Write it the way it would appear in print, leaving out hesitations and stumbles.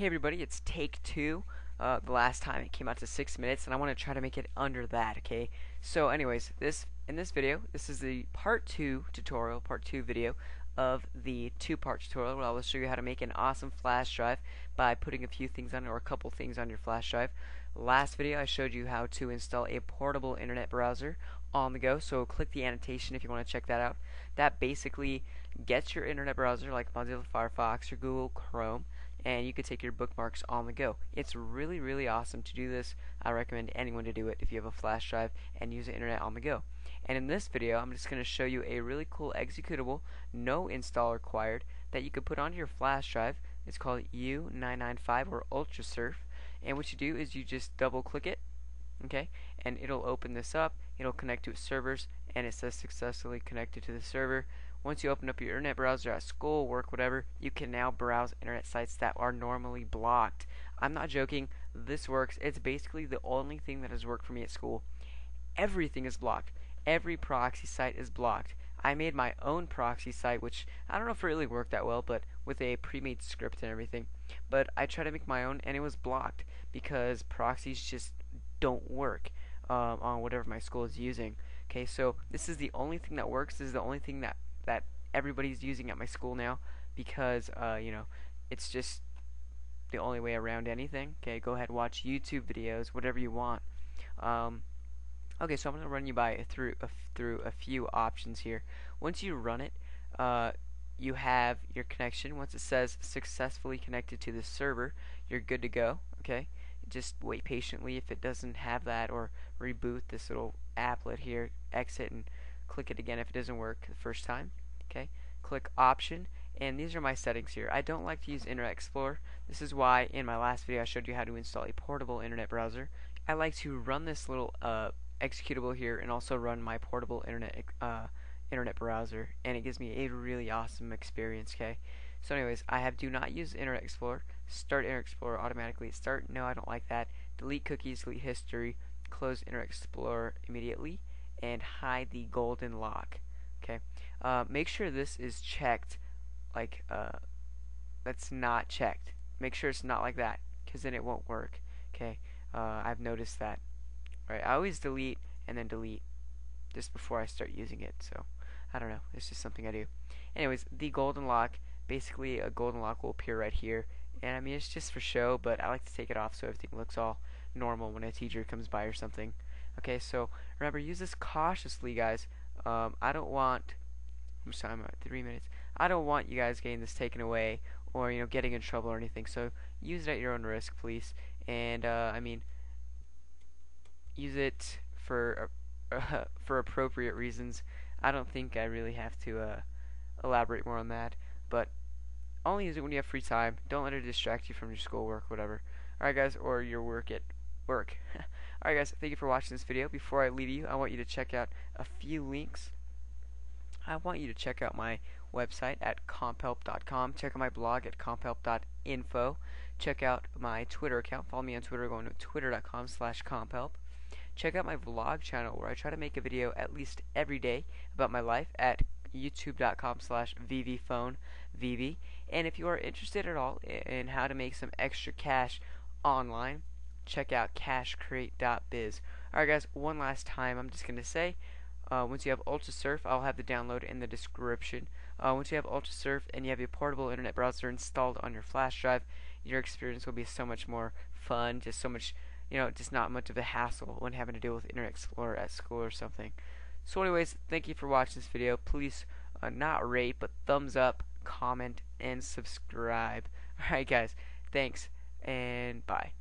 Hey everybody, it's take two. The last time it came out to 6 minutes, and I want to try to make it under that. Okay. So, anyways, in this video, this is the part two video of the two-part tutorial where I will show you how to make an awesome flash drive by putting a few things on, or a couple things on your flash drive. Last video, I showed you how to install a portable internet browser on the go. So click the annotation if you want to check that out. That basically gets your internet browser like Mozilla Firefox or Google Chrome, and you could take your bookmarks on the go. It's really, really awesome to do this. I recommend anyone to do it if you have a flash drive and use the internet on the go. And in this video, I'm just going to show you a really cool executable, no install required, that you could put onto your flash drive. It's called U995 or UltraSurf, and what you do is you just double click it, okay, and it'll open this up. It'll connect to its servers, and it says successfully connected to the server. Once you open up your internet browser at school, work, whatever, you can now browse internet sites that are normally blocked. I'm not joking, this works. It's basically the only thing that has worked for me at school. Everything is blocked. Every proxy site is blocked. I made my own proxy site, which I don't know if it really worked that well, but with a pre-made script and everything. But I tried to make my own, and it was blocked because proxies just don't work on whatever my school is using. Okay, so this is the only thing that works. This is the only thing that everybody's using at my school now, because you know, it's just the only way around anything. Okay, go ahead, watch YouTube videos, whatever you want. Okay, so I'm gonna run you through a few options here. Once you run it, you have your connection. Once it says successfully connected to the server, you're good to go. Okay, just wait patiently. If it doesn't have that, or reboot this little applet here, exit and click it again if it doesn't work the first time. Okay, click option, and these are my settings here. I don't like to use Internet Explorer. This is why in my last video I showed you how to install a portable internet browser. I like to run this little executable here and also run my portable internet browser, and it gives me a really awesome experience. Okay, so anyways, I have do not use Internet Explorer, start Internet Explorer automatically at start. No, I don't like that. Delete cookies, delete history, close Internet Explorer immediately, and hide the golden lock. Okay, make sure this is checked, like that's not checked. Make sure it's not like that, because then it won't work. Okay, I've noticed that. Right, I always delete and then delete just before I start using it. So I don't know, it's just something I do. Anyways, the golden lock, basically a golden lock will appear right here, and I mean it's just for show, but I like to take it off so everything looks all normal when a teacher comes by or something. Okay, so remember, use this cautiously, guys. I don't want, I'm sorry, I'm at 3 minutes. I don't want you guys getting this taken away, or you know, getting in trouble or anything. So use it at your own risk, please. And I mean, use it for appropriate reasons. I don't think I really have to elaborate more on that. But only use it when you have free time. Don't let it distract you from your schoolwork, whatever. All right, guys, or your work at work. Alright guys, thank you for watching this video. Before I leave you, I want you to check out a few links. I want you to check out my website at comphelp.com. Check out my blog at comphelp.info. Check out my Twitter account. Follow me on Twitter, going to twitter.com/comphelp. Check out my vlog channel, where I try to make a video at least every day about my life, at youtube.com/vvphonevv. And if you are interested at all in how to make some extra cash online, check out CashCreate.biz. Alright guys, one last time, I'm just going to say, once you have UltraSurf, I'll have the download in the description. Once you have UltraSurf and you have your portable internet browser installed on your flash drive, your experience will be so much more fun, just so much, you know, just not much of a hassle when having to deal with Internet Explorer at school or something. So anyways, thank you for watching this video. Please, not rate, but thumbs up, comment, and subscribe. Alright guys, thanks, and bye.